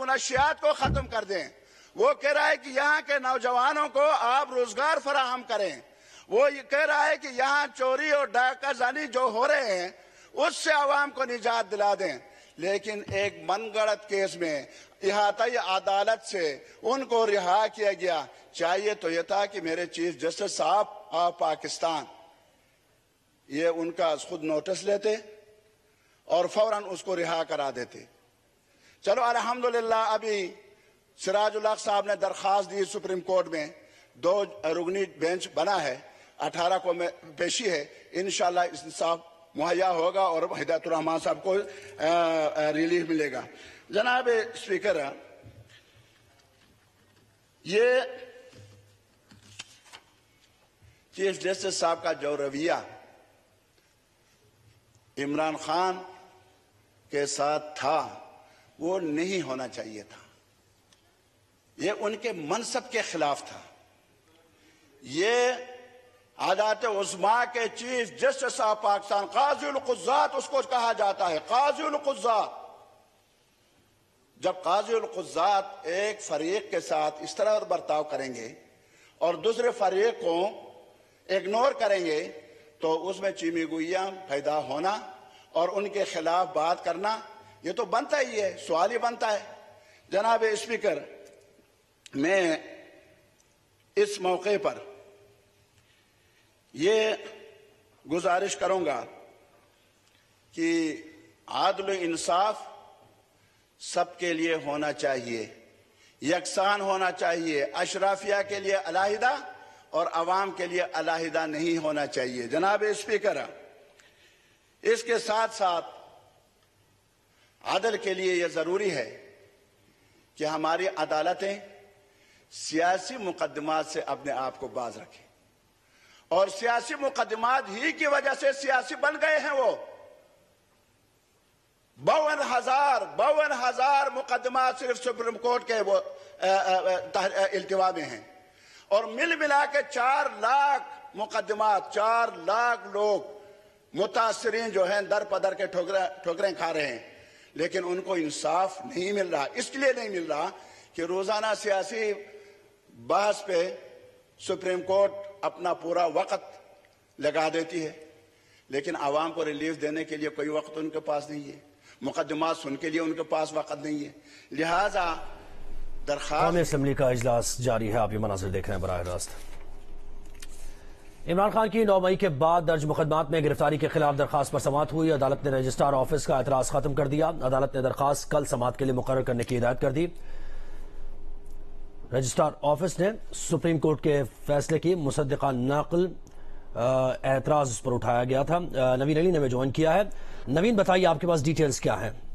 मुनशियात को खत्म कर दें। वो कह रहा है कि यहाँ के नौजवानों को आप रोजगार फराहम करें। वो ये कह रहा है कि यहाँ चोरी और डाकाजानी जो हो रहे हैं उससे आवाम को निजात दिला दें। लेकिन एक मनगढ़ंत केस में इहाताई अदालत से उनको रिहा किया गया। चाहिए तो यह था कि मेरे चीफ जस्टिस साहब ऑफ पाकिस्तान ये उनका खुद नोटिस लेते और फौरन उसको रिहा करा देते। चलो अल्हम्दुलिल्लाह अभी सिराज उल लक साहब ने दरख्वास्त दी सुप्रीम कोर्ट में, 2 रुकनी बेंच बना है, 18 को में पेशी है, इंशाल्लाह इंसाफ मुहैया होगा और हिदायतुर रहमान साहब को रिलीफ मिलेगा। जनाब स्पीकर, ये चीफ जस्टिस साहब का जो रवैया इमरान खान के साथ था वो नहीं होना चाहिए था। ये उनके मनसब के खिलाफ था। ये अदालत उस्मा के चीफ जस्टिस ऑफ पाकिस्तान काजी उल क़ुज़ात उसको कहा जाता है, काजी उल क़ुज़ात। जब काजी उल क़ुज़ात एक फरीक के साथ इस तरह बर्ताव करेंगे और दूसरे फरीक को इग्नोर करेंगे तो उसमें चीमी गुइया पैदा होना और उनके खिलाफ बात करना ये तो बनता ही है, सवाल ही बनता है। जनाब स्पीकर, मैं इस मौके पर ये गुजारिश करूंगा कि आदल इंसाफ सबके लिए होना चाहिए, यकसान होना चाहिए, अशराफिया के लिए अलहदा और आवाम के लिए अलहदा नहीं होना चाहिए। जनाब स्पीकर, इसके साथ साथ आदल के लिए यह जरूरी है कि हमारी अदालतें सियासी मुकदमात से अपने आप को बाज रखें, और सियासी मुकदमात ही की वजह से सियासी बन गए हैं। वो 52,000 मुकदमा सिर्फ सुप्रीम कोर्ट के वो इल्तिवा में हैं, और मिल मिला के 4 लाख मुकदमात, 4 लाख लोग मुतासरीन जो हैं दर पदर के ठोकरें खा रहे हैं, लेकिन उनको इंसाफ नहीं मिल रहा। इसलिए नहीं मिल रहा कि रोजाना सियासी बहस पे सुप्रीम कोर्ट अपना पूरा वक्त लगा देती है, लेकिन आवाम को रिलीफ देने के लिए कोई वक्त उनके पास नहीं है, मुकदमा सुन के लिए उनके पास वक्त नहीं है। लिहाजा दरख्वास्त असेंबली का इजलास जारी है। आप ये मनाज़िर देख रहे हैं बराह रास्त। इमरान खान की 9 मई के बाद दर्ज मुकदमात में गिरफ्तारी के खिलाफ दरखास्त पर समात हुई। अदालत ने रजिस्ट्रार ऑफिस का एतराज खत्म कर दिया। अदालत ने दरखास्त कल समात के लिए मुकर्रर करने की हिदायत कर दी। रजिस्ट्रार ऑफिस ने सुप्रीम कोर्ट के फैसले की मुसद्दिक़ा नकल एतराज पर उठाया गया था। नवीन अली ने ज्वाइन किया है। नवीन, बताइए आपके पास डिटेल्स क्या है?